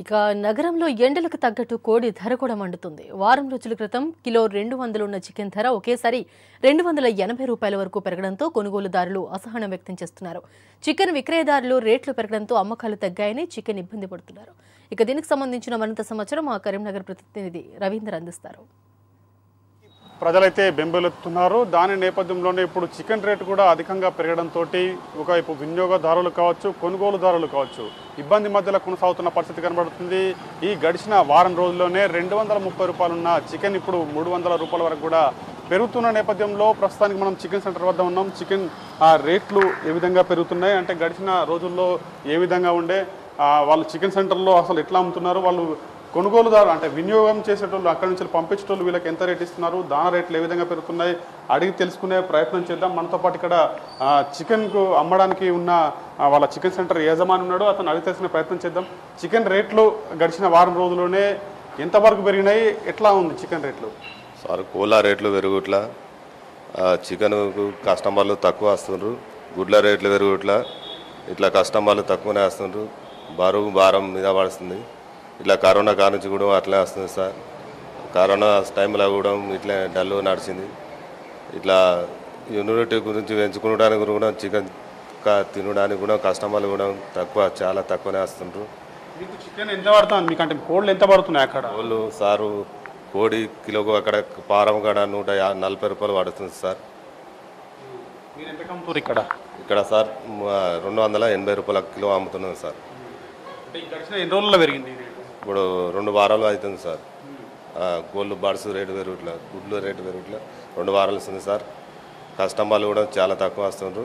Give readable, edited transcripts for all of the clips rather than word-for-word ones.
ఇక నగరంలో ఎండలకు తగ్గట్టు కోడి ధర కూడా మండుతుంది. వారం రోజుల క్రితం కిలో 200 ఉన్న చికెన్ ధర ఒకేసారి 280 రూపాయల వరకు పెరగడంతో కొనుగోలుదారులు అసహనం వ్యక్తం చేస్తున్నారు. చికెన్ విక్రయదారులు రేట్లు పెరగడంతో అమ్మకాలు తగ్గాయని చికెన్ ఇబ్బంది పడుతున్నారు. ఇక దీనికి సంబంధించిన మరింత సమాచారం మా కరీంనగర్ ప్రతినిధి రవీందర్ అందిస్తారు. ప్రజలైతే బెంబేలెత్తుతున్నారు. దాని నేపథ్యంలోనే ఇప్పుడు చికెన్ రేటు కూడా అధికంగా పెరగడంతో ఒకవైపు వినియోగదారులు కావచ్చు, కొనుగోలుదారులు కావచ్చు, ఇబ్బంది మధ్యలో కొనసాగుతున్న పరిస్థితి కనబడుతుంది. ఈ గడిచిన వారం రోజుల్లోనే 230 రూపాయలున్న చికెన్ ఇప్పుడు 300 రూపాయల వరకు కూడా పెరుగుతున్న నేపథ్యంలో ప్రస్తుతానికి మనం చికెన్ సెంటర్ వద్ద ఉన్నాం. చికెన్ రేట్లు ఏ విధంగా పెరుగుతున్నాయి అంటే, గడిచిన రోజుల్లో ఏ విధంగా ఉండే, వాళ్ళు చికెన్ సెంటర్లో అసలు ఎట్లా అమ్ముతున్నారు, వాళ్ళు కొనుగోలుదారు అంటే వినియోగం చేసేటోళ్ళు అక్కడి నుంచి పంపించేటోళ్ళు వీళ్ళకి ఎంత రేట్ ఇస్తున్నారు, దాని రేట్లు ఏ విధంగా పెరుగుతున్నాయి అడిగి తెలుసుకునే ప్రయత్నం చేద్దాం. మనతో పాటు ఇక్కడ చికెన్కు అమ్మడానికి ఉన్న వాళ్ళ చికెన్ సెంటర్ యజమాని ఉన్నాడు, అతను అడిగి తెలుసుకునే ప్రయత్నం చేద్దాం. చికెన్ రేట్లు గడిచిన వారం రోజుల్లోనే ఎంతవరకు పెరిగినాయి, ఎట్లా ఉంది చికెన్ రేట్లు? సార్, కోళ్ళ రేట్లు పెరుగుట్లా, చికెన్కు కస్టమర్లు తక్కువ వస్తున్నారు, గుడ్ల రేట్లు పెరుగుట్లా, ఇట్లా కస్టమర్లు తక్కువనే వస్తున్నారు, బరువు భారం మీద పడుతుంది. ఇట్లా కరోనా కానుంచి కూడా అట్లా వస్తుంది సార్. కరోనా టైంలో కూడా ఇట్లా డల్లు నడిచింది. ఇట్లా ఇమ్యూనిటీ గురించి పెంచుకోవడానికి కూడా చికెన్ తినడానికి కూడా కస్టమర్లు కూడా తక్కువ, చాలా తక్కువనే వస్తుంటారు. మీకు చికెన్ ఎంత పడుతుంది మీకంటే? కోళ్ళు ఎంత పడుతున్నాయి అక్కడ? కోళ్ళు సారు, కోడి కిలోకు అక్కడ పారం కాడ 140 రూపాయలు పడుతుంది సార్. ఇక్కడ ఇక్కడ సార్ 280 రూపాయల కిలో అమ్ముతున్నాం సార్. ఎన్ని రోజుల్లో పెరిగింది? ఇప్పుడు 2 వారాలు అవుతుంది సార్. గోల్డ్ బార్స్ రేటు పెరుగుట్లా, గుడ్లు రేటు పెరుగుట్లా, 2 వారాలు వస్తుంది సార్. కస్టమర్లు కూడా చాలా తక్కువ వస్తుండ్రు,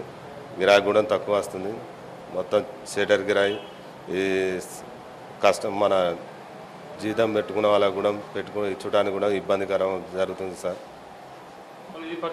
గిరాయి కూడా తక్కువ వస్తుంది. మొత్తం షేటర్ గిరాయి, ఈ మన జీతం పెట్టుకున్న వాళ్ళకు కూడా పెట్టుకుని ఇచ్చడానికి కూడా ఇబ్బందికరం జరుగుతుంది సార్.